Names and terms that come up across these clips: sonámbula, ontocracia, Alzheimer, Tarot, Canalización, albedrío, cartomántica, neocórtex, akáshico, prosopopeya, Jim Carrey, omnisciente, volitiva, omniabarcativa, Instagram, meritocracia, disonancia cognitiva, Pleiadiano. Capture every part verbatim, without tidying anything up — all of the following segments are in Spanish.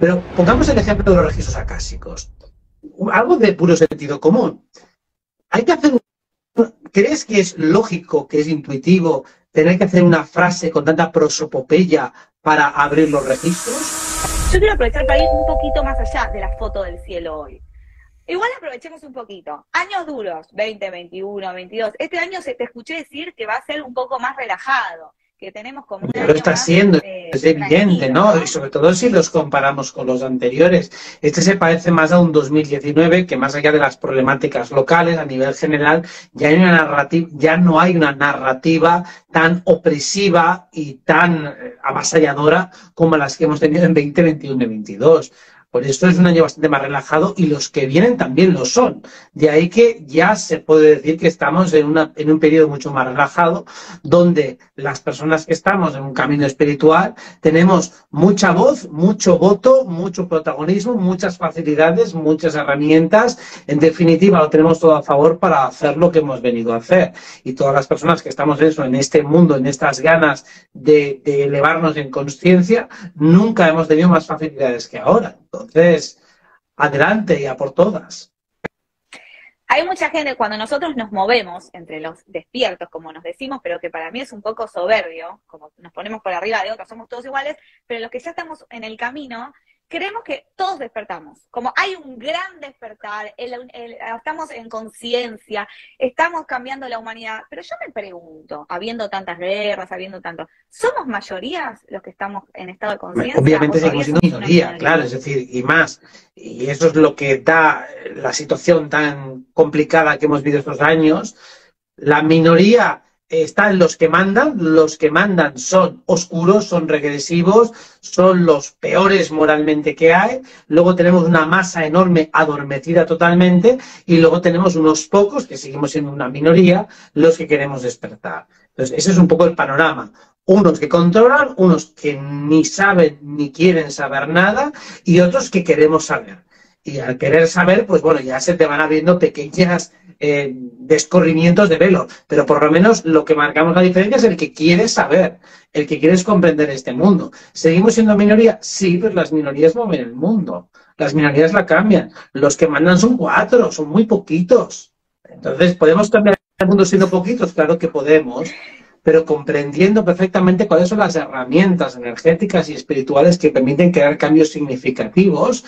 Pero pongamos el ejemplo de los registros akáshicos. Algo de puro sentido común. Hay que hacer un... ¿Crees que es lógico, que es intuitivo, tener que hacer una frase con tanta prosopopeya para abrir los registros? Yo quiero aprovechar para ir un poquito más allá de la foto del cielo hoy. Igual aprovechemos un poquito. Años duros, veinte, veintiuno, veintidós. Este año se te escuché decir que va a ser un poco más relajado, que tenemos como un año lo está más, siendo, eh, es evidente, ¿no? ¿no? Y sobre todo si los comparamos con los anteriores. Este se parece más a un dos mil diecinueve, que más allá de las problemáticas locales, a nivel general, ya, hay una narrativa, ya no hay una narrativa tan opresiva y tan avasalladora como las que hemos tenido en veinte, veintiuno y veintidós. Por esto es un año bastante más relajado y los que vienen también lo son. De ahí que ya se puede decir que estamos en, una, en un periodo mucho más relajado, donde las personas que estamos en un camino espiritual tenemos mucha voz, mucho voto, mucho protagonismo, muchas facilidades, muchas herramientas. En definitiva, lo tenemos todo a favor para hacer lo que hemos venido a hacer. Y todas las personas que estamos en, eso, en este mundo, en estas ganas de, de elevarnos en conciencia, nunca hemos tenido más facilidades que ahora. Entonces, adelante y a por todas. Hay mucha gente, cuando nosotros nos movemos entre los despiertos, como nos decimos, pero que para mí es un poco soberbio, como nos ponemos por arriba de otros, somos todos iguales, pero los que ya estamos en el camino, creemos que todos despertamos. Como hay un gran despertar, el, el, estamos en conciencia, estamos cambiando la humanidad. Pero yo me pregunto, habiendo tantas guerras, habiendo tanto, ¿somos mayorías los que estamos en estado de conciencia? Obviamente seguimos siendo minoría, claro, es decir, y más. Y eso es lo que da la situación tan complicada que hemos vivido estos años. La minoría está en los que mandan, los que mandan son oscuros, son regresivos, son los peores moralmente que hay. Luego tenemos una masa enorme adormecida totalmente y luego tenemos unos pocos, que seguimos siendo una minoría, los que queremos despertar. Entonces, ese es un poco el panorama. Unos que controlan, unos que ni saben ni quieren saber nada y otros que queremos saber. Y al querer saber, pues bueno, ya se te van abriendo pequeñas eh, descorrimientos de velo. Pero por lo menos lo que marcamos la diferencia es el que quiere saber, el que quiere comprender este mundo. ¿Seguimos siendo minoría? Sí, pero las minorías mueven el mundo. Las minorías la cambian. Los que mandan son cuatro, son muy poquitos. Entonces, ¿podemos cambiar el mundo siendo poquitos? Claro que podemos, pero comprendiendo perfectamente cuáles son las herramientas energéticas y espirituales que permiten crear cambios significativos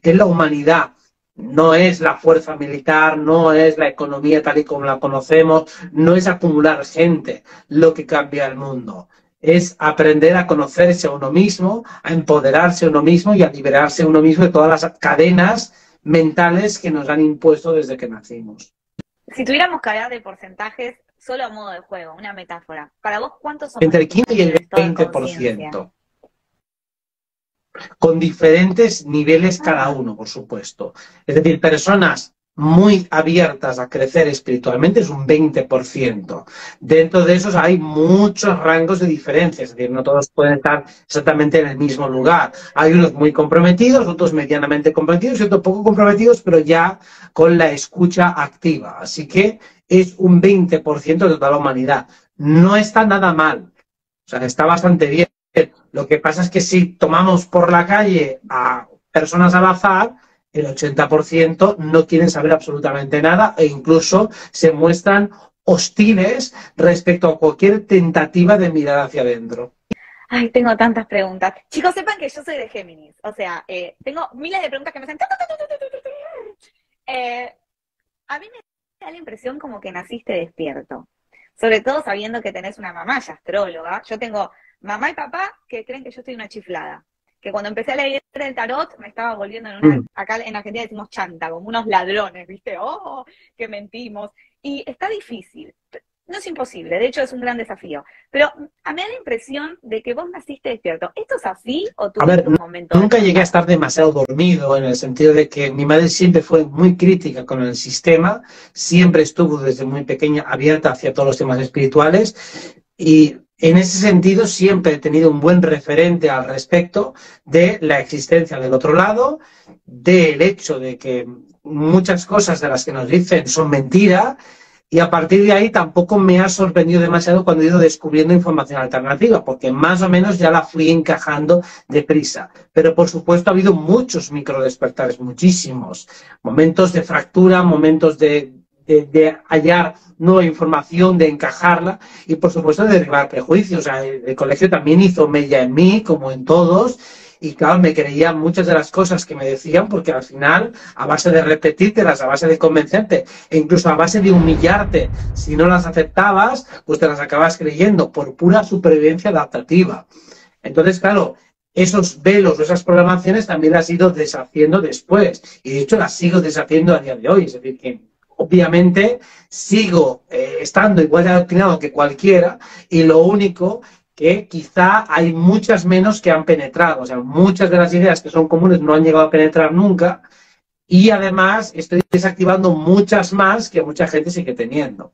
en la humanidad. No es la fuerza militar, no es la economía tal y como la conocemos, no es acumular gente lo que cambia el mundo. Es aprender a conocerse a uno mismo, a empoderarse a uno mismo y a liberarse a uno mismo de todas las cadenas mentales que nos han impuesto desde que nacimos. Si tuviéramos que hablar de porcentajes, solo a modo de juego, una metáfora. Para vos, ¿cuántos son? Entre el quince y el veinte por ciento. Con diferentes niveles cada uno, por supuesto. Es decir, personas muy abiertas a crecer espiritualmente es un veinte por ciento. Dentro de esos hay muchos rangos de diferencias, es decir, no todos pueden estar exactamente en el mismo lugar. Hay unos muy comprometidos, otros medianamente comprometidos y otros poco comprometidos, pero ya con la escucha activa. Así que es un veinte por ciento de toda la humanidad. No está nada mal, o sea, está bastante bien. Lo que pasa es que si tomamos por la calle a personas al azar, el ochenta por ciento no quieren saber absolutamente nada e incluso se muestran hostiles respecto a cualquier tentativa de mirar hacia adentro. Ay, tengo tantas preguntas. Chicos, sepan que yo soy de Géminis. O sea, eh, tengo miles de preguntas que me hacen... Eh, a mí me da la impresión como que naciste despierto. Sobre todo sabiendo que tenés una mamá ya astróloga. Yo tengo mamá y papá que creen que yo estoy una chiflada. Que cuando empecé a leer el tarot me estaba volviendo en una... Mm. Acá en Argentina decimos chanta, como unos ladrones, ¿viste? ¡Oh, que mentimos! Y está difícil. No es imposible, de hecho es un gran desafío. Pero a mí me da la impresión de que vos naciste despierto. ¿Esto es así o tú en un momento? Nunca llegué a estar demasiado dormido en el sentido de que mi madre siempre fue muy crítica con el sistema, siempre estuvo desde muy pequeña abierta hacia todos los temas espirituales y en ese sentido siempre he tenido un buen referente al respecto de la existencia del otro lado, del hecho de que muchas cosas de las que nos dicen son mentira Y a partir de ahí tampoco me ha sorprendido demasiado cuando he ido descubriendo información alternativa, porque más o menos ya la fui encajando deprisa. Pero por supuesto ha habido muchos microdespertares, muchísimos. Momentos de fractura, momentos de, de, de hallar nueva información, de encajarla y por supuesto de derribar prejuicios. O sea, el, el colegio también hizo mella en mí, como en todos. Y claro, me creía muchas de las cosas que me decían porque al final, a base de repetírtelas, a base de convencerte, e incluso a base de humillarte, si no las aceptabas, pues te las acabas creyendo por pura supervivencia adaptativa. Entonces, claro, esos velos, esas programaciones también las he ido deshaciendo después. Y de hecho las sigo deshaciendo a día de hoy. Es decir, que obviamente sigo eh, estando igual de adoctrinado que cualquiera y lo único que quizá hay muchas menos que han penetrado, o sea, muchas de las ideas que son comunes no han llegado a penetrar nunca y además estoy desactivando muchas más que mucha gente sigue teniendo.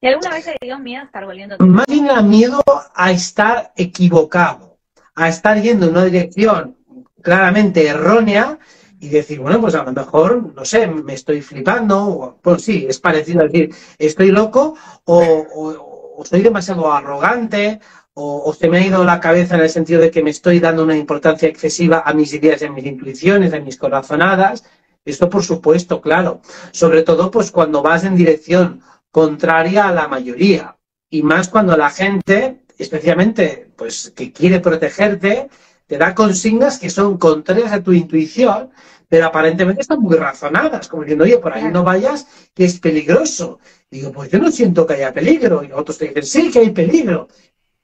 ¿Y alguna vez te dio miedo a estar volviendo? Más bien el miedo a estar equivocado, a estar yendo en una dirección claramente errónea y decir, bueno, pues a lo mejor, no sé, me estoy flipando, o, pues sí, es parecido a decir, estoy loco o... o o soy demasiado arrogante, o, o se me ha ido la cabeza en el sentido de que me estoy dando una importancia excesiva a mis ideas, a mis intuiciones, a mis corazonadas. Esto, por supuesto, claro. Sobre todo, pues, cuando vas en dirección contraria a la mayoría. Y más cuando la gente, especialmente, pues, que quiere protegerte, te da consignas que son contrarias a tu intuición, pero aparentemente están muy razonadas, como diciendo, oye, por ahí no vayas, que es peligroso. Digo, pues yo no siento que haya peligro. Y otros te dicen, sí, que hay peligro.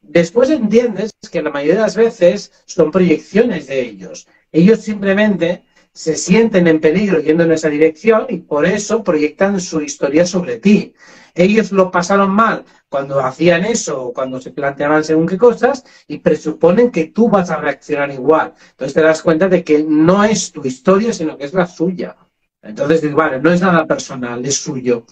Después entiendes que la mayoría de las veces son proyecciones de ellos. Ellos simplemente se sienten en peligro yendo en esa dirección y por eso proyectan su historia sobre ti. Ellos lo pasaron mal cuando hacían eso o cuando se planteaban según qué cosas y presuponen que tú vas a reaccionar igual. Entonces te das cuenta de que no es tu historia, sino que es la suya. Entonces, igual, no es nada personal, es suyo.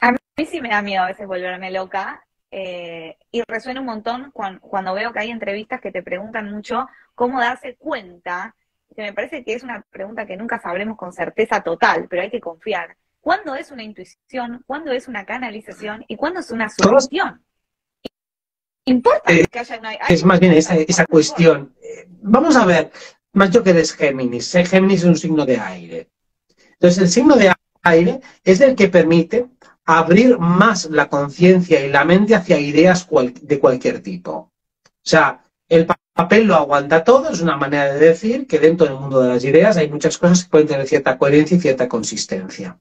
A mí sí me da miedo a veces volverme loca eh, y resuena un montón cuando, cuando veo que hay entrevistas que te preguntan mucho cómo darse cuenta, que me parece que es una pregunta que nunca sabremos con certeza total, pero hay que confiar. ¿Cuándo es una intuición? ¿Cuándo es una canalización? ¿Y cuándo es una sugestión? ¿Importa eh, que haya una...? Hay es más bien esa, esa cuestión. Eh, vamos a ver, más yo que eres Géminis. Eh, Géminis es un signo de aire. Entonces el signo de aire es el que permite abrir más la conciencia y la mente hacia ideas cual, de cualquier tipo. O sea, el papel lo aguanta todo, es una manera de decir que dentro del mundo de las ideas hay muchas cosas que pueden tener cierta coherencia y cierta consistencia.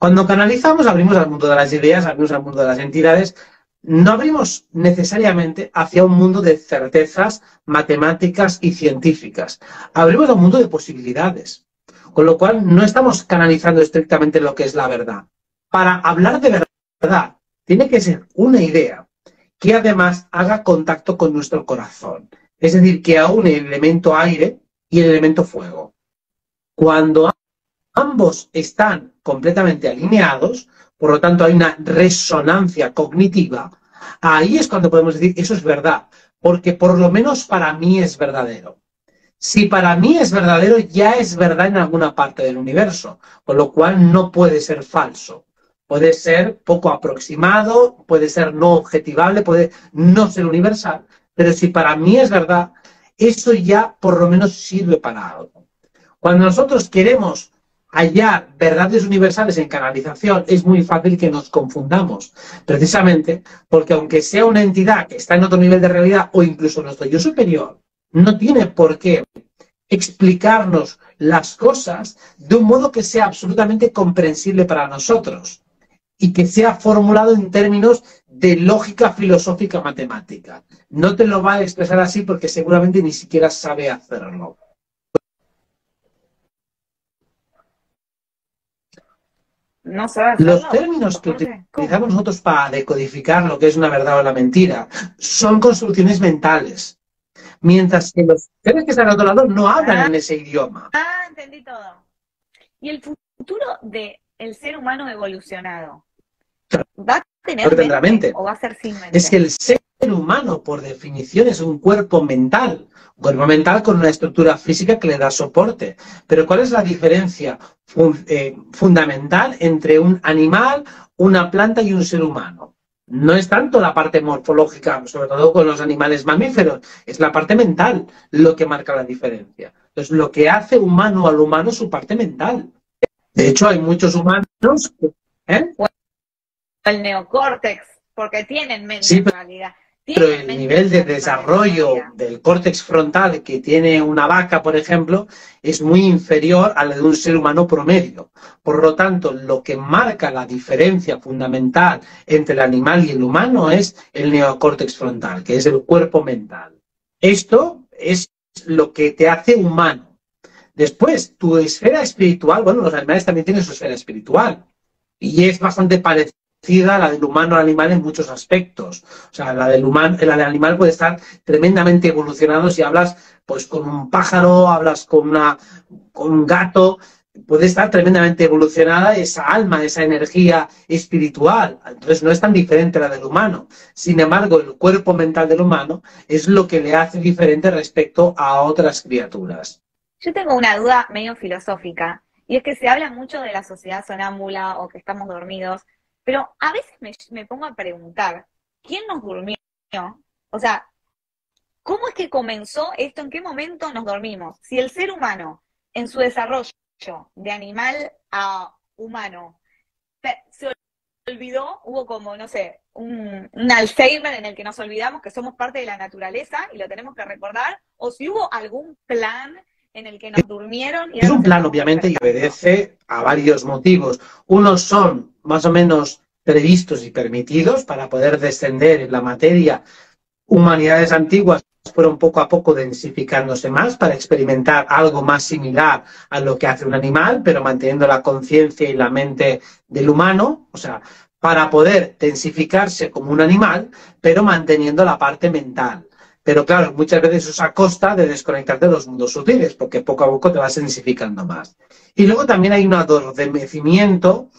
Cuando canalizamos, abrimos al mundo de las ideas, abrimos al mundo de las entidades, no abrimos necesariamente hacia un mundo de certezas matemáticas y científicas, abrimos a un mundo de posibilidades, con lo cual no estamos canalizando estrictamente lo que es la verdad. Para hablar de verdad, tiene que ser una idea que además haga contacto con nuestro corazón. Es decir, que aúne el elemento aire y el elemento fuego. Cuando ambos están completamente alineados, por lo tanto hay una resonancia cognitiva, ahí es cuando podemos decir, eso es verdad, porque por lo menos para mí es verdadero. Si para mí es verdadero, ya es verdad en alguna parte del universo, con lo cual no puede ser falso. Puede ser poco aproximado, puede ser no objetivable, puede no ser universal, pero si para mí es verdad, eso ya por lo menos sirve para algo. Cuando nosotros queremos hallar verdades universales en canalización, es muy fácil que nos confundamos, precisamente porque aunque sea una entidad que está en otro nivel de realidad o incluso nuestro yo superior, no tiene por qué explicarnos las cosas de un modo que sea absolutamente comprensible para nosotros y que sea formulado en términos de lógica filosófica matemática. No te lo va a expresar así porque seguramente ni siquiera sabe hacerlo. No sabe hacerlo. Los términos que utilizamos nosotros para decodificar lo que es una verdad o la mentira son construcciones mentales, mientras que los seres que están al otro lado no hablan ah, en ese idioma. Ah, entendí todo. ¿Y el futuro del ser humano evolucionado? ¿Va a tener mente, mente o va a ser sin mente? Es que el ser humano, por definición, es un cuerpo mental. Un cuerpo mental con una estructura física que le da soporte. Pero ¿cuál es la diferencia fun eh, fundamental entre un animal, una planta y un ser humano. No es tanto la parte morfológica, sobre todo con los animales mamíferos, es la parte mental lo que marca la diferencia. Entonces, lo que hace humano al humano es su parte mental. De hecho, hay muchos humanos que, ¿eh? El neocórtex, porque tienen mente, sí, pero, en realidad. Pero el nivel de desarrollo del córtex frontal que tiene una vaca, por ejemplo, es muy inferior al de un ser humano promedio. Por lo tanto, lo que marca la diferencia fundamental entre el animal y el humano es el neocórtex frontal, que es el cuerpo mental. Esto es lo que te hace humano. Después, tu esfera espiritual, bueno, los animales también tienen su esfera espiritual, y es bastante parecida. La del humano al animal en muchos aspectos. O sea, la del humano, la del animal puede estar tremendamente evolucionado. Si hablas pues con un pájaro, hablas con una con un gato, puede estar tremendamente evolucionada esa alma, esa energía espiritual. Entonces no es tan diferente la del humano. Sin embargo, el cuerpo mental del humano es lo que le hace diferente respecto a otras criaturas. Yo tengo una duda medio filosófica, y es que se habla mucho de la sociedad sonámbula o que estamos dormidos. Pero a veces me, me pongo a preguntar, ¿quién nos durmió? O sea, ¿cómo es que comenzó esto? ¿En qué momento nos dormimos? Si el ser humano, en su desarrollo de animal a humano, se olvidó, hubo como, no sé, un, un Alzheimer en el que nos olvidamos que somos parte de la naturaleza y lo tenemos que recordar, o si hubo algún plan en el que nos durmieron. Y es un plan, obviamente, y obedece a varios motivos. Unos son más o menos previstos y permitidos para poder descender en la materia. Humanidades antiguas fueron poco a poco densificándose más para experimentar algo más similar a lo que hace un animal, pero manteniendo la conciencia y la mente del humano, o sea, para poder densificarse como un animal, pero manteniendo la parte mental. Pero claro, muchas veces es a costa de desconectarte de los mundos sutiles, porque poco a poco te vas densificando más. Y luego también hay un adormecimiento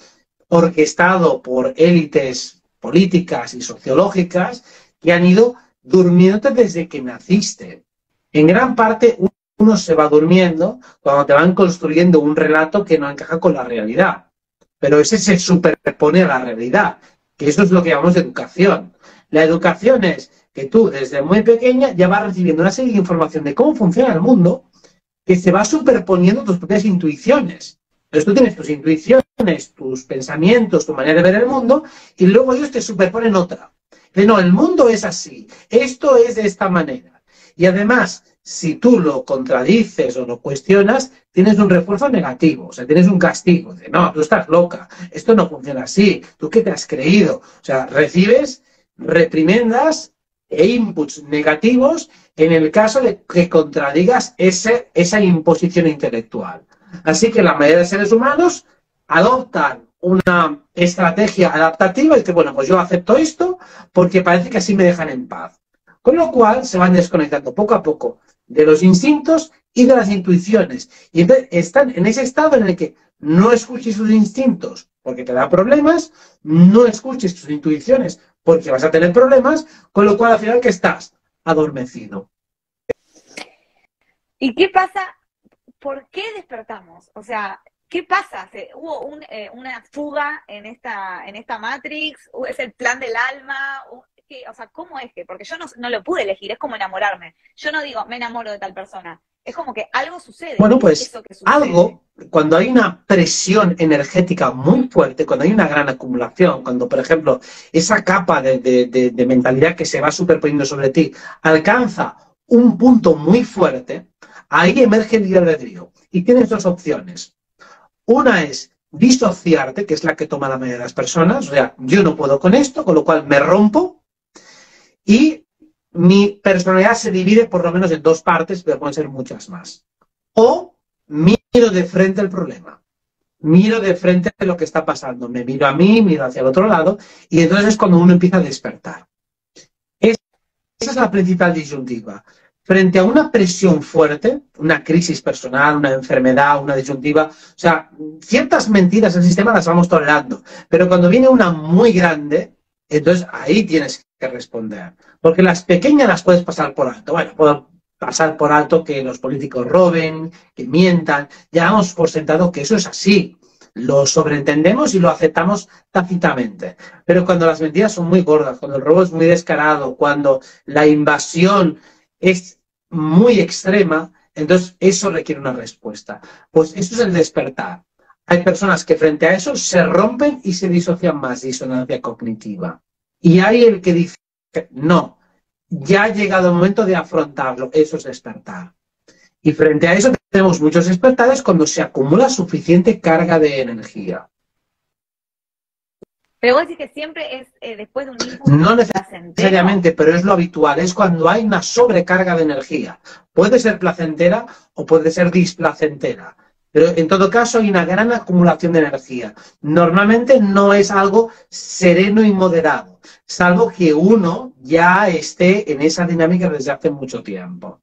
orquestado por élites políticas y sociológicas que han ido durmiéndote desde que naciste. En gran parte uno se va durmiendo cuando te van construyendo un relato que no encaja con la realidad. Pero ese se superpone a la realidad, que eso es lo que llamamos educación. La educación es que tú desde muy pequeña ya vas recibiendo una serie de información de cómo funciona el mundo que se va superponiendo tus propias intuiciones. Entonces tú tienes tus intuiciones, tus pensamientos, tu manera de ver el mundo y luego ellos te superponen otra. De no, el mundo es así, esto es de esta manera. Y además, si tú lo contradices o lo cuestionas, tienes un refuerzo negativo, o sea, tienes un castigo. De no, tú estás loca, esto no funciona así, ¿tú qué te has creído? O sea, recibes reprimendas e inputs negativos en el caso de que contradigas ese, esa imposición intelectual. Así que la mayoría de seres humanos adoptan una estrategia adaptativa y dicen, bueno, pues yo acepto esto porque parece que así me dejan en paz. Con lo cual se van desconectando poco a poco de los instintos y de las intuiciones. Y entonces están en ese estado en el que no escuches sus instintos porque te da problemas, no escuches tus intuiciones porque vas a tener problemas, con lo cual al final que estás adormecido. ¿Y qué pasa? ¿Por qué despertamos? O sea, ¿qué pasa? ¿Hubo un, eh, una fuga en esta, en esta Matrix? ¿Es el plan del alma? O sea, ¿cómo es que? Porque yo no, no lo pude elegir, es como enamorarme. Yo no digo, me enamoro de tal persona. Es como que algo sucede. Bueno, pues eso que sucede. Algo, cuando hay una presión energética muy fuerte, cuando hay una gran acumulación, cuando, por ejemplo, esa capa de, de, de, de mentalidad que se va superponiendo sobre ti alcanza un punto muy fuerte, ahí emerge el libre albedrío. Y tienes dos opciones. Una es disociarte, que es la que toma la mayoría de las personas. O sea, yo no puedo con esto, con lo cual me rompo. Y mi personalidad se divide por lo menos en dos partes, pero pueden ser muchas más. O miro de frente el problema, miro de frente lo que está pasando, me miro a mí, miro hacia el otro lado, y entonces es cuando uno empieza a despertar. Esa es la principal disyuntiva. Frente a una presión fuerte, una crisis personal, una enfermedad, una disyuntiva, o sea, ciertas mentiras del sistema las vamos tolerando, pero cuando viene una muy grande, entonces ahí tienes que responder. Porque las pequeñas las puedes pasar por alto. Bueno, puedo pasar por alto que los políticos roben, que mientan. Ya damos por sentado que eso es así. lo sobreentendemos y lo aceptamos tácitamente. Pero cuando las mentiras son muy gordas, cuando el robo es muy descarado, cuando la invasión es muy extrema, entonces eso requiere una respuesta. Pues eso es el despertar. Hay personas que frente a eso se rompen y se disocian más, disonancia cognitiva. Y hay el que dice, no, ya ha llegado el momento de afrontarlo, eso es despertar. Y frente a eso tenemos muchos despertares cuando se acumula suficiente carga de energía. Pero vos decís que siempre es eh, después de un impulso. No necesariamente, pero es lo habitual. Es cuando hay una sobrecarga de energía. Puede ser placentera o puede ser displacentera. Pero en todo caso hay una gran acumulación de energía. Normalmente no es algo sereno y moderado, salvo que uno ya esté en esa dinámica desde hace mucho tiempo.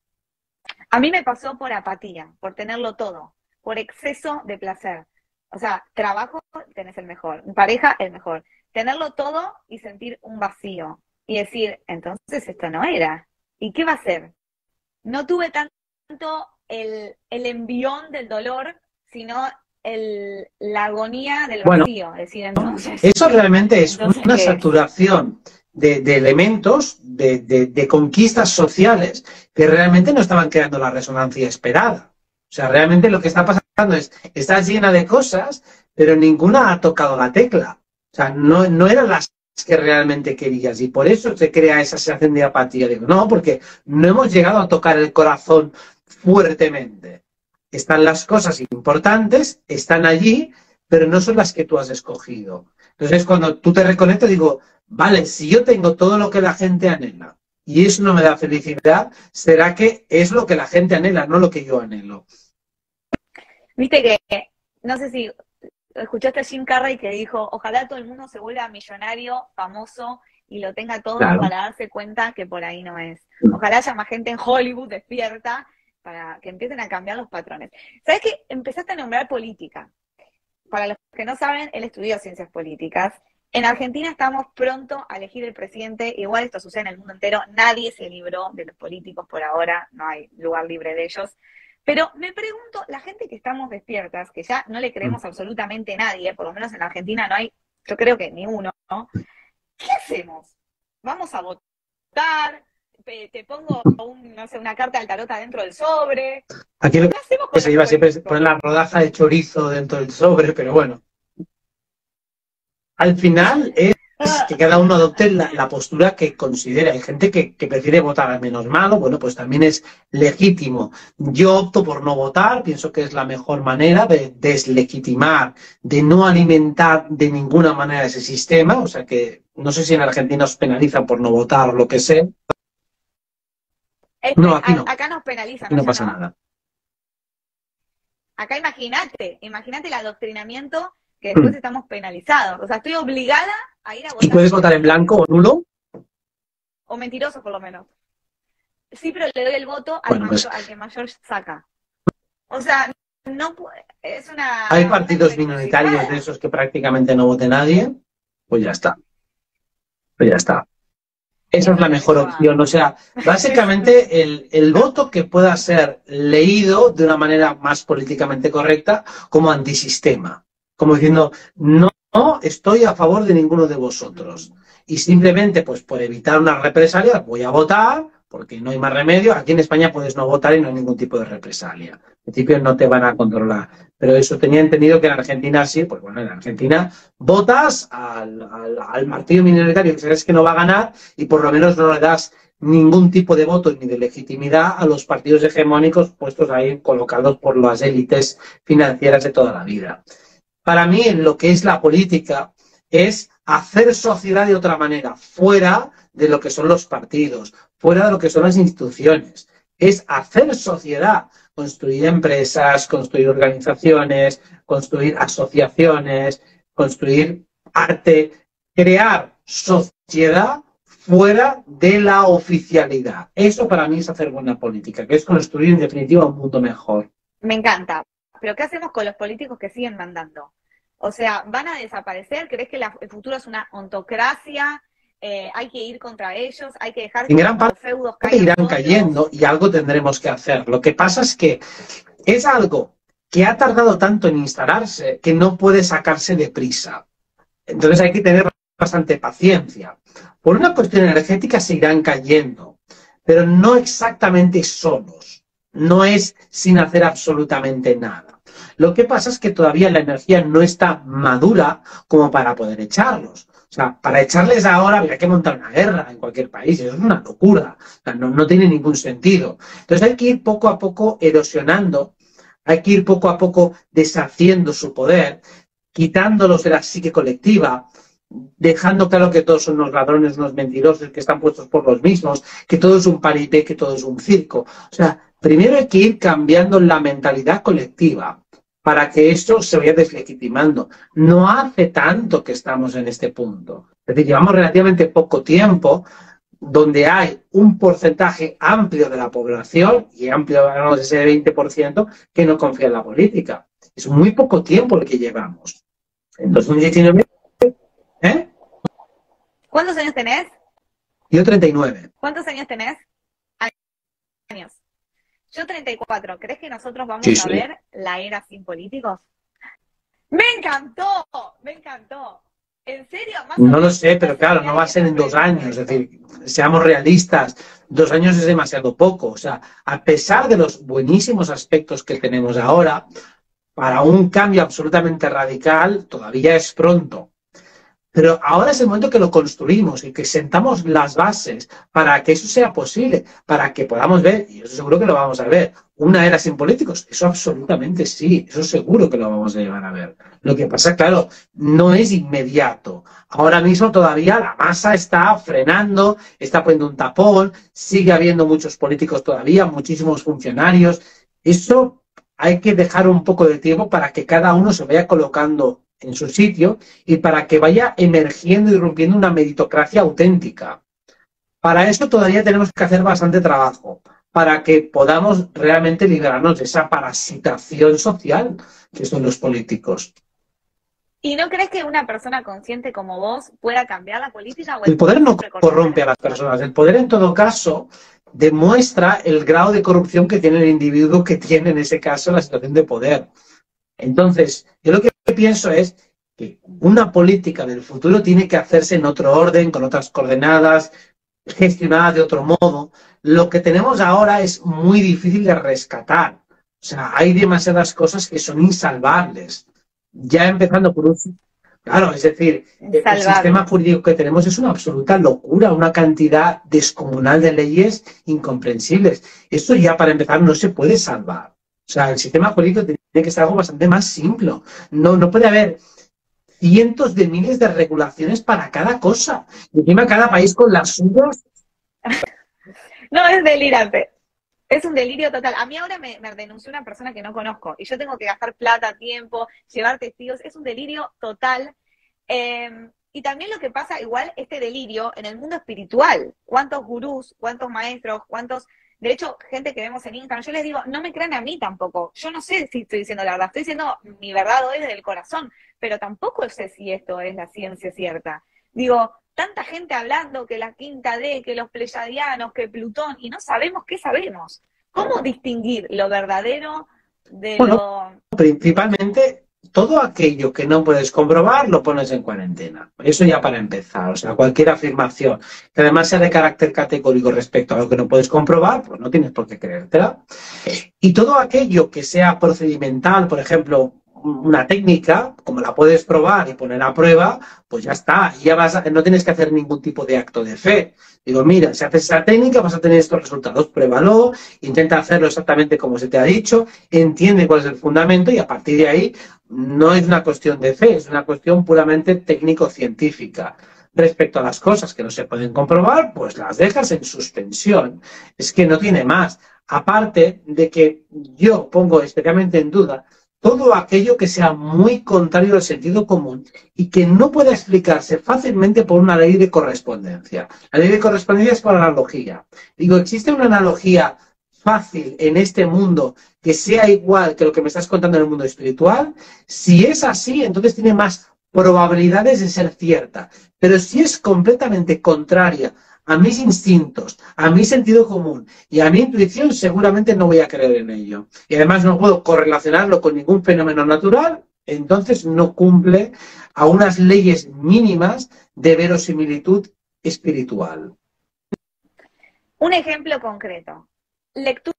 A mí me pasó por apatía, por tenerlo todo, por exceso de placer. O sea, trabajo, tenés el mejor. Pareja, el mejor. Tenerlo todo y sentir un vacío. Y decir, entonces esto no era. ¿Y qué va a ser? No tuve tanto el, el envión del dolor, sino el, la agonía del vacío. Bueno, decir, entonces, eso realmente es entonces, una saturación de, de elementos, de, de, de conquistas sociales, que realmente no estaban creando la resonancia esperada. O sea, realmente lo que está pasando es, estás llena de cosas, pero ninguna ha tocado la tecla. O sea, no, no eran las que realmente querías y por eso se crea esa sensación de apatía. Digo, no, porque no hemos llegado a tocar el corazón fuertemente. Están las cosas importantes, están allí, pero no son las que tú has escogido. Entonces, cuando tú te reconectas, digo, vale, si yo tengo todo lo que la gente anhela y eso no me da felicidad, será que es lo que la gente anhela, no lo que yo anhelo. Viste que, no sé si escuchaste a Jim Carrey que dijo, ojalá todo el mundo se vuelva millonario, famoso, y lo tenga todo claro, para darse cuenta que por ahí no es. Ojalá haya más gente en Hollywood despierta para que empiecen a cambiar los patrones. ¿Sabes qué? Empezaste a nombrar política. Para los que no saben, él estudió ciencias políticas. En Argentina estamos pronto a elegir el presidente. Igual esto sucede en el mundo entero. Nadie se libró de los políticos por ahora. No hay lugar libre de ellos. Pero me pregunto, la gente que estamos despiertas, que ya no le creemos absolutamente a nadie, por lo menos en la Argentina no hay, yo creo que ni uno, ¿no? ¿Qué hacemos? ¿Vamos a votar? ¿Te pongo un, no sé, una carta del tarot adentro del sobre? Aquí lo que se lleva siempre es poner la rodaja de chorizo dentro del sobre, pero bueno. Al final es que cada uno adopte la, la postura que considera. Hay gente que, que prefiere votar al menos malo, bueno, pues también es legítimo. Yo opto por no votar, pienso que es la mejor manera de deslegitimar, de no alimentar de ninguna manera ese sistema, o sea que no sé si en Argentina os penalizan por no votar o lo que sea. Este, no, aquí no. Acá nos penalizan. No pasa no. nada. Acá imagínate, imagínate el adoctrinamiento que después mm. estamos penalizados. O sea, estoy obligada a ir a votar. ¿Y puedes votar en blanco o nulo? O mentiroso, por lo menos. Sí, pero le doy el voto bueno, al, pues... mayor, al que mayor saca. O sea, no es una... Hay partidos una minoritarios de esos que prácticamente no vote nadie. Pues ya está. Pues ya está. Esa es la mejor opción. O sea, básicamente el, el voto que pueda ser leído de una manera más políticamente correcta como antisistema. Como diciendo, no, no estoy a favor de ninguno de vosotros. Y simplemente, pues por evitar una represalia, voy a votar, porque no hay más remedio. Aquí en España puedes no votar y no hay ningún tipo de represalia. En principio no te van a controlar. Pero eso tenía entendido que en Argentina sí, pues bueno, en Argentina votas al, al, al partido minoritario que sabes que no va a ganar y por lo menos no le das ningún tipo de voto ni de legitimidad a los partidos hegemónicos puestos ahí, colocados por las élites financieras de toda la vida. Para mí, en lo que es la política, es hacer sociedad de otra manera, fuera de lo que son los partidos, fuera de lo que son las instituciones. Es hacer sociedad, construir empresas, construir organizaciones, construir asociaciones, construir arte, crear sociedad fuera de la oficialidad. Eso para mí es hacer buena política, que es construir en definitiva un mundo mejor. Me encanta. Pero ¿qué hacemos con los políticos que siguen mandando? O sea, ¿van a desaparecer? ¿Crees que la, el futuro es una ontocracia? Eh, ¿Hay que ir contra ellos? ¿Hay que dejar que los feudos caigan? En gran parte irán cayendo y algo tendremos que hacer. Lo que pasa es que es algo que ha tardado tanto en instalarse que no puede sacarse de prisa. Entonces hay que tener bastante paciencia. Por una cuestión energética se irán cayendo, pero no exactamente solos. No es sin hacer absolutamente nada. Lo que pasa es que todavía la energía no está madura como para poder echarlos. O sea, para echarles ahora habría que montar una guerra en cualquier país. Eso es una locura. O sea, no, no tiene ningún sentido. Entonces hay que ir poco a poco erosionando. Hay que ir poco a poco deshaciendo su poder, quitándolos de la psique colectiva, dejando claro que todos son unos ladrones, unos mentirosos, que están puestos por los mismos, que todo es un paripé, que todo es un circo. O sea, primero hay que ir cambiando la mentalidad colectiva para que esto se vaya deslegitimando. No hace tanto que estamos en este punto. Es decir, llevamos relativamente poco tiempo donde hay un porcentaje amplio de la población, y amplio, no sé, ese veinte por ciento, que no confía en la política. Es muy poco tiempo el que llevamos. En dos mil diecinueve... ¿Eh? ¿Cuántos años tenés? Yo treinta y nueve. ¿Cuántos años tenés? Años. Yo treinta y cuatro. ¿Crees que nosotros vamos sí, a sí. ver la era sin políticos? ¡Me encantó! ¡Me encantó! ¿En serio? Más no lo sé, pero claro, no va a ser en dos años. Es decir, seamos realistas, dos años es demasiado poco. O sea, a pesar de los buenísimos aspectos que tenemos ahora, para un cambio absolutamente radical todavía es pronto. Pero ahora es el momento que lo construimos y que sentamos las bases para que eso sea posible, para que podamos ver, y eso seguro que lo vamos a ver, una era sin políticos. Eso absolutamente sí, eso seguro que lo vamos a llegar a ver. Lo que pasa, claro, no es inmediato. Ahora mismo todavía la masa está frenando, está poniendo un tapón, sigue habiendo muchos políticos todavía, muchísimos funcionarios. Eso hay que dejar un poco de tiempo para que cada uno se vaya colocando en su sitio y para que vaya emergiendo y rompiendo una meritocracia auténtica. Para eso todavía tenemos que hacer bastante trabajo, para que podamos realmente liberarnos de esa parasitación social que son los políticos. ¿Y no crees que una persona consciente como vos pueda cambiar la política? O el, el poder no corrompe a las personas. El poder, en todo caso, demuestra el grado de corrupción que tiene el individuo que tiene, en ese caso, la situación de poder. Entonces, yo lo que pienso es que una política del futuro tiene que hacerse en otro orden, con otras coordenadas, gestionada de otro modo. Lo que tenemos ahora es muy difícil de rescatar. O sea, hay demasiadas cosas que son insalvables. Ya empezando por un... Claro, es decir, Insalvable. el sistema jurídico que tenemos es una absoluta locura, una cantidad descomunal de leyes incomprensibles. Esto ya, para empezar, no se puede salvar. O sea, el sistema jurídico tiene que ser algo bastante más simple. No, no puede haber cientos de miles de regulaciones para cada cosa. Y encima cada país con las suyas. No, es delirante. Es un delirio total. A mí ahora me, me denunció una persona que no conozco. Y yo tengo que gastar plata, tiempo, llevar testigos. Es un delirio total. Eh, y también lo que pasa, igual, este delirio en el mundo espiritual. ¿Cuántos gurús, cuántos maestros, cuántos... De hecho, gente que vemos en Instagram, yo les digo, no me crean a mí tampoco. Yo no sé si estoy diciendo la verdad. Estoy diciendo mi verdad hoy desde el corazón. Pero tampoco sé si esto es la ciencia cierta. Digo, tanta gente hablando que la quinta D, que los Pleiadianos, que Plutón, y no sabemos qué sabemos. ¿Cómo distinguir lo verdadero de bueno, lo...? Principalmente, todo aquello que no puedes comprobar lo pones en cuarentena. Eso ya para empezar. O sea, cualquier afirmación que además sea de carácter categórico respecto a lo que no puedes comprobar, pues no tienes por qué creértela. Y todo aquello que sea procedimental, por ejemplo, una técnica, como la puedes probar y poner a prueba, pues ya está. Ya vas a, no tienes que hacer ningún tipo de acto de fe. Digo, mira, si haces esa técnica vas a tener estos resultados, pruébalo, intenta hacerlo exactamente como se te ha dicho, entiende cuál es el fundamento y a partir de ahí no es una cuestión de fe, es una cuestión puramente técnico-científica. Respecto a las cosas que no se pueden comprobar, pues las dejas en suspensión. Es que no tiene más. Aparte de que yo pongo especialmente en duda todo aquello que sea muy contrario al sentido común y que no pueda explicarse fácilmente por una ley de correspondencia. La ley de correspondencia es por analogía. Digo, ¿existe una analogía fácil en este mundo que sea igual que lo que me estás contando en el mundo espiritual? Si es así, entonces tiene más probabilidades de ser cierta. Pero si es completamente contraria a mis instintos, a mi sentido común y a mi intuición, seguramente no voy a creer en ello. Y además no puedo correlacionarlo con ningún fenómeno natural, entonces no cumple a unas leyes mínimas de verosimilitud espiritual. Un ejemplo concreto. Lectura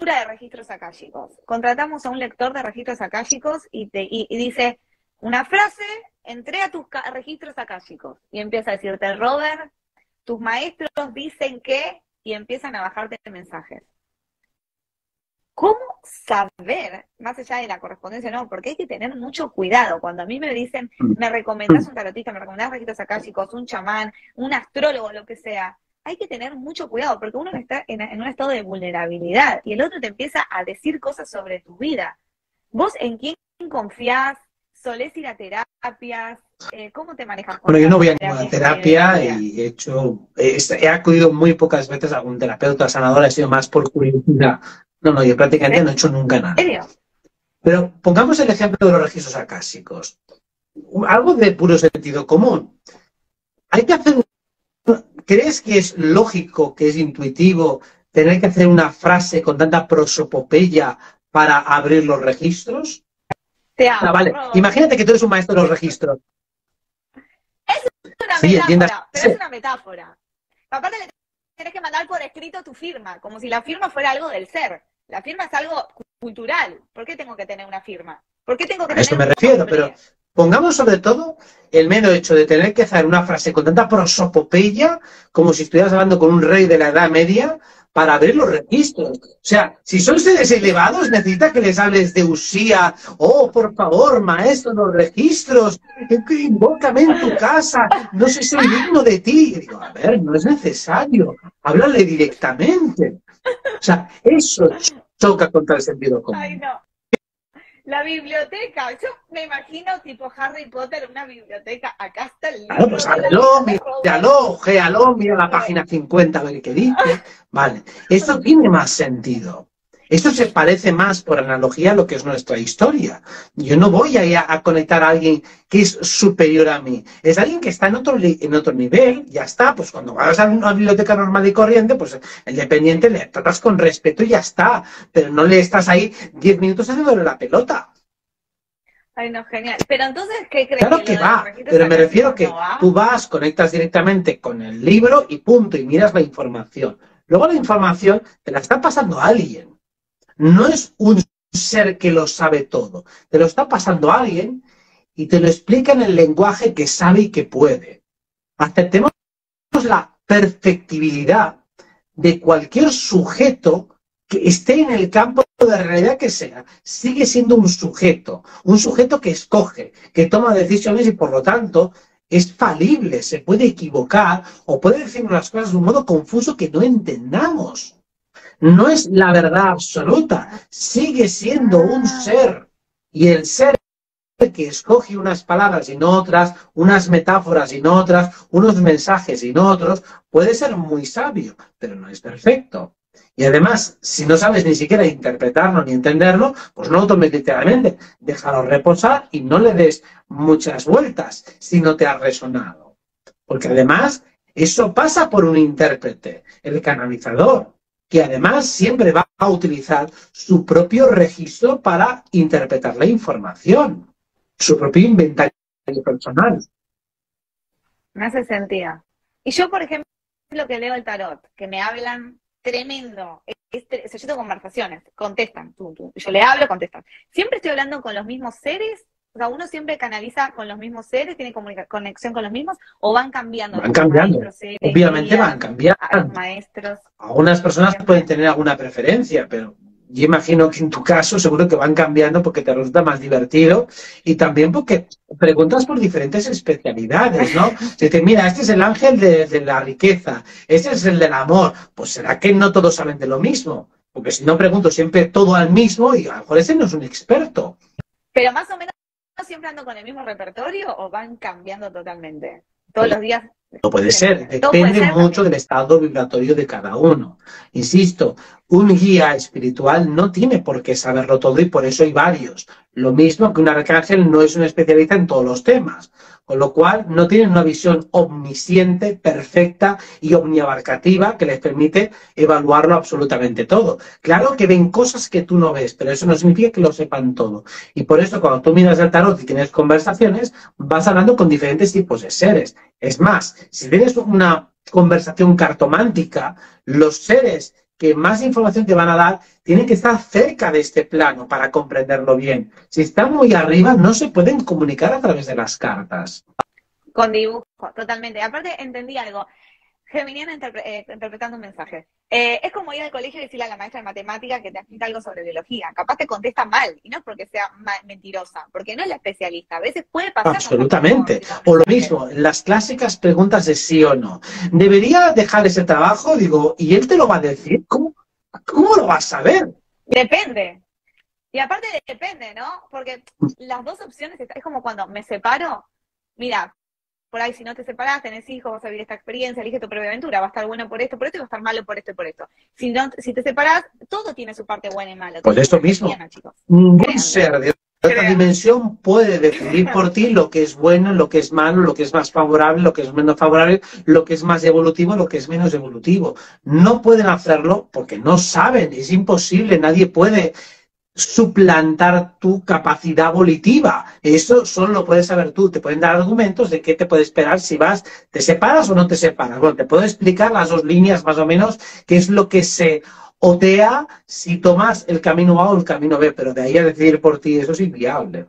de registros akáshicos. Contratamos a un lector de registros akáshicos y, te, y, y dice una frase, entré a tus registros akáshicos. Y empieza a decirte, Robert, tus maestros dicen que... Y empiezan a bajarte mensajes. ¿Cómo saber, más allá de la correspondencia no? Porque hay que tener mucho cuidado. Cuando a mí me dicen, me recomendás un tarotista, me recomendás registros akáshicos, un chamán, un astrólogo, lo que sea... Hay que tener mucho cuidado, porque uno está en, en un estado de vulnerabilidad y el otro te empieza a decir cosas sobre tu vida. ¿Vos en quién confías? ¿Solés ir a terapias? Eh, ¿Cómo te manejas? Bueno, yo no voy a ninguna terapia y he hecho, he, he acudido muy pocas veces a algún terapeuta sanador, ha sido más por curiosidad. No, no, yo prácticamente no he hecho nunca nada. ¿En serio? Pero pongamos el ejemplo de los registros akáshicos. Algo de puro sentido común. Hay que hacer un... ¿Crees que es lógico, que es intuitivo, tener que hacer una frase con tanta prosopopeya para abrir los registros? Te amo, ah, vale. Imagínate que tú eres un maestro de los registros. Es una sí, metáfora, entiendas. pero sí. es una metáfora. Papá, te le tienes que mandar por escrito tu firma, como si la firma fuera algo del ser. La firma es algo cultural. ¿Por qué tengo que tener una firma? ¿Por qué tengo que tener A eso me refiero, pero... Pongamos sobre todo el mero hecho de tener que hacer una frase con tanta prosopopeya, como si estuvieras hablando con un rey de la Edad Media, para abrir los registros. O sea, si son seres elevados, necesita que les hables de usía. Oh, por favor, maestro, los registros, invócame en tu casa, no sé si soy digno de ti. Y digo, a ver, no es necesario, háblale directamente. O sea, eso choca contra el sentido común. Ay, no. La biblioteca, yo me imagino tipo Harry Potter, una biblioteca, acá está el libro. Claro, pues háblalo, míralo, ojealo, mira la página cincuenta a ver qué dice. Vale, esto tiene más sentido. Esto se parece más, por analogía, a lo que es nuestra historia. Yo no voy a, a conectar a alguien que es superior a mí. Es alguien que está en otro, en otro nivel, ya está. Pues cuando vas a una biblioteca normal y corriente, pues el dependiente le tratas con respeto y ya está. Pero no le estás ahí diez minutos haciéndole la pelota. Ay, no, genial. Pero entonces, ¿qué crees? Claro que va, pero me refiero que tú vas, conectas directamente con el libro y punto, y miras la información. Luego la información te la está pasando a alguien. No es un ser que lo sabe todo. Te lo está pasando a alguien y te lo explica en el lenguaje que sabe y que puede. Aceptemos la perfectibilidad de cualquier sujeto que esté en el campo de realidad que sea. Sigue siendo un sujeto. Un sujeto que escoge, que toma decisiones y por lo tanto es falible, se puede equivocar o puede decirnos las cosas de un modo confuso que no entendamos. No es la verdad absoluta, sigue siendo un ser. Y el ser que escoge unas palabras y no otras, unas metáforas y no otras, unos mensajes y no otros, puede ser muy sabio, pero no es perfecto. Y además, si no sabes ni siquiera interpretarlo ni entenderlo, pues no lo tomes literalmente. Déjalo reposar y no le des muchas vueltas si no te ha resonado. Porque además, eso pasa por un intérprete, el canalizador, que además siempre va a utilizar su propio registro para interpretar la información, su propio inventario personal. Me hace sentido. Y yo, por ejemplo, que leo el tarot, que me hablan tremendo, es tre o sea, yo tengo conversaciones, contestan, tú, tú. yo le hablo, contestan. Siempre estoy hablando con los mismos seres, o sea, uno siempre canaliza con los mismos seres, tiene conexión con los mismos, o van cambiando. Van cambiando, maestros, obviamente guías, van cambiando. A los maestros. Algunas personas pueden tener alguna preferencia, pero yo imagino que en tu caso seguro que van cambiando porque te resulta más divertido y también porque preguntas por diferentes especialidades, ¿no? Si te mira, este es el ángel de, de la riqueza, este es el del amor, pues será que no todos saben de lo mismo, porque si no pregunto siempre todo al mismo y a lo mejor ese no es un experto. Pero más o menos siempre ando con el mismo repertorio o van cambiando totalmente? Todos los días... No puede ser, depende mucho del estado vibratorio de cada uno. Insisto, un guía espiritual no tiene por qué saberlo todo y por eso hay varios. Lo mismo que un arcángel no es un especialista en todos los temas, con lo cual no tienen una visión omnisciente, perfecta y omniabarcativa que les permite evaluarlo absolutamente todo. Claro que ven cosas que tú no ves, pero eso no significa que lo sepan todo. Y por eso cuando tú miras el tarot y tienes conversaciones, vas hablando con diferentes tipos de seres. Es más, si tienes una conversación cartomántica, los seres que más información te van a dar, tienen que estar cerca de este plano para comprenderlo bien. Si está muy arriba, no se pueden comunicar a través de las cartas. Con dibujo, totalmente. Aparte, entendí algo. Geminiana interpre eh, interpretando un mensaje. Eh, es como ir al colegio y decirle a la maestra de matemática que te explica algo sobre biología. Capaz te contesta mal, y no es porque sea mentirosa, porque no es la especialista. A veces puede pasar... Absolutamente. O lo mismo, las clásicas preguntas de sí o no. ¿Debería dejar ese trabajo? Digo, ¿y él te lo va a decir? ¿Cómo, cómo lo vas a saber? Depende. Y aparte depende, ¿no? Porque las dos opciones, es como cuando me separo, mira... Por ahí, si no te separás, tenés hijos, vas a vivir esta experiencia, elige tu propia aventura, va a estar bueno por esto, por esto, y va a estar malo por esto y por esto. Si no, si te separás, todo tiene su parte buena y mala. Por esto mismo, ningún ser de otra dimensión puede decidir por ti lo que es bueno, lo que es malo, lo que es más favorable, lo que es menos favorable, lo que es más evolutivo, lo que es menos evolutivo. No pueden hacerlo porque no saben, es imposible, nadie puede... suplantar tu capacidad volitiva. Eso solo lo puedes saber tú. Te pueden dar argumentos de qué te puede esperar si vas, te separas o no te separas. Bueno, te puedo explicar las dos líneas más o menos, qué es lo que se otea si tomas el camino A o el camino B, pero de ahí a decidir por ti, eso es inviable.